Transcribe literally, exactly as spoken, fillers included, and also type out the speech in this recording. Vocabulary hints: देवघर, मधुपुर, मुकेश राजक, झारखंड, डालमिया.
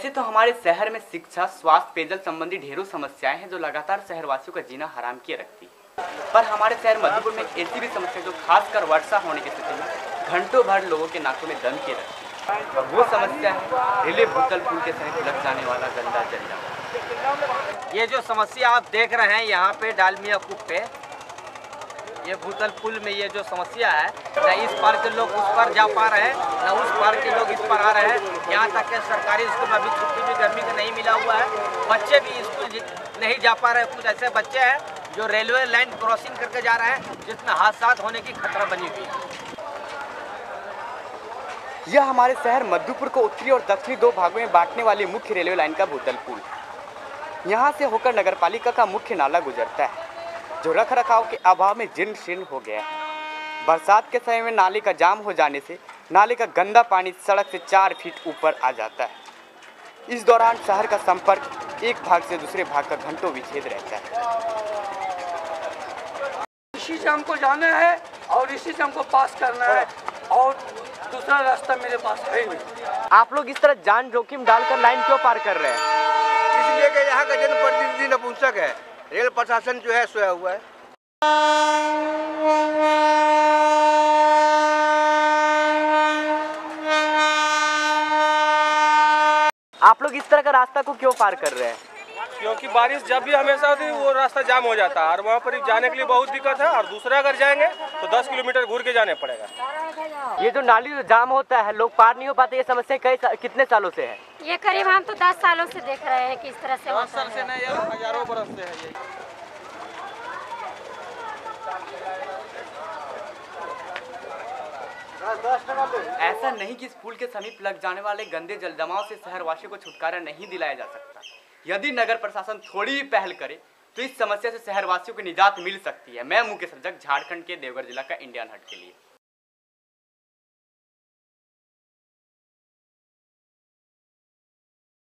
ऐसे तो हमारे शहर में शिक्षा, स्वास्थ्य, पेयजल संबंधी ढेरों समस्याएं हैं जो लगातार शहरवासियों का जीना हराम किए रखती है। पर हमारे शहर मधुपुर में ऐसी भी समस्या जो खासकर वर्षा होने की स्थिति में घंटों भर लोगों के नाकों में दम किए रखती है, और वो समस्या है रिले भूतल पुल के समीप लग जाने वाला गंदा जल जाना। ये जो समस्या आप देख रहे हैं यहाँ पे डालमिया कुप पे, ये भूतल पुल में ये जो समस्या है, न इस पार के लोग उस पर जा पा रहे हैं, न उस पार के लोग इस पर आ रहे हैं। यहाँ तक के सरकारी स्कूल में अभी छुट्टी भी गर्मी का नहीं मिला हुआ है, बच्चे भी स्कूल नहीं जा पा रहे। कुछ ऐसे बच्चे हैं जो रेलवे लाइन क्रॉसिंग करके जा रहे हैं, जिसमें हादसा होने की खतरा बनी हुई है। यह हमारे शहर मधुपुर को उत्तरी और दक्षिणी दो भागों में बांटने वाली मुख्य रेलवे लाइन का भूतल पुल। यहाँ से होकर नगर पालिका का मुख्य नाला गुजरता है, जो रख रखाव के अभाव में जीर्ण शीर्ण हो गया है। बरसात के समय में नाले का जाम हो जाने से नाले का गंदा पानी सड़क से चार फीट ऊपर आ जाता है। इस दौरान शहर का संपर्क एक भाग से दूसरे भाग का घंटों विच्छेद रहता है। इसी से हमको जाना है और इसी से हमको पास करना है, और दूसरा रास्ता मेरे पास है नहीं। आप लोग इस तरह जान जोखिम डालकर लाइन क्यों पार कर रहे हैं? इसलिए कि यहाँ का जनप्रतिनिधि नपुंसक है, रेल प्रशासन जो है सोया हुआ है। आप लोग इस तरह का रास्ता को क्यों पार कर रहे हैं? क्योंकि बारिश जब भी हमेशा होती है वो रास्ता जाम हो जाता है, और वहाँ पर जाने के लिए बहुत दिक्कत है। और दूसरा अगर जाएंगे तो दस किलोमीटर घूर के जाने पड़ेगा। ये जो नाली जो जाम होता है, लोग पार नहीं हो पाते, ये समस्या कई सा, कितने सालों से है? ये करीब हम तो दस सालों से देख रहे हैं कि इस तरह से होता है। नहीं, हजारों बरस से है ये। ऐसा नहीं कि इस पुल के समीप लग जाने वाले गंदे जल जमाव से शहरवासियों को छुटकारा नहीं दिलाया जा सकता। यदि नगर प्रशासन थोड़ी भी पहल करे तो इस समस्या से शहरवासियों को निजात मिल सकती है। मैं मुकेश राजक, झारखंड के देवघर जिला का इंडियन हट के लिए।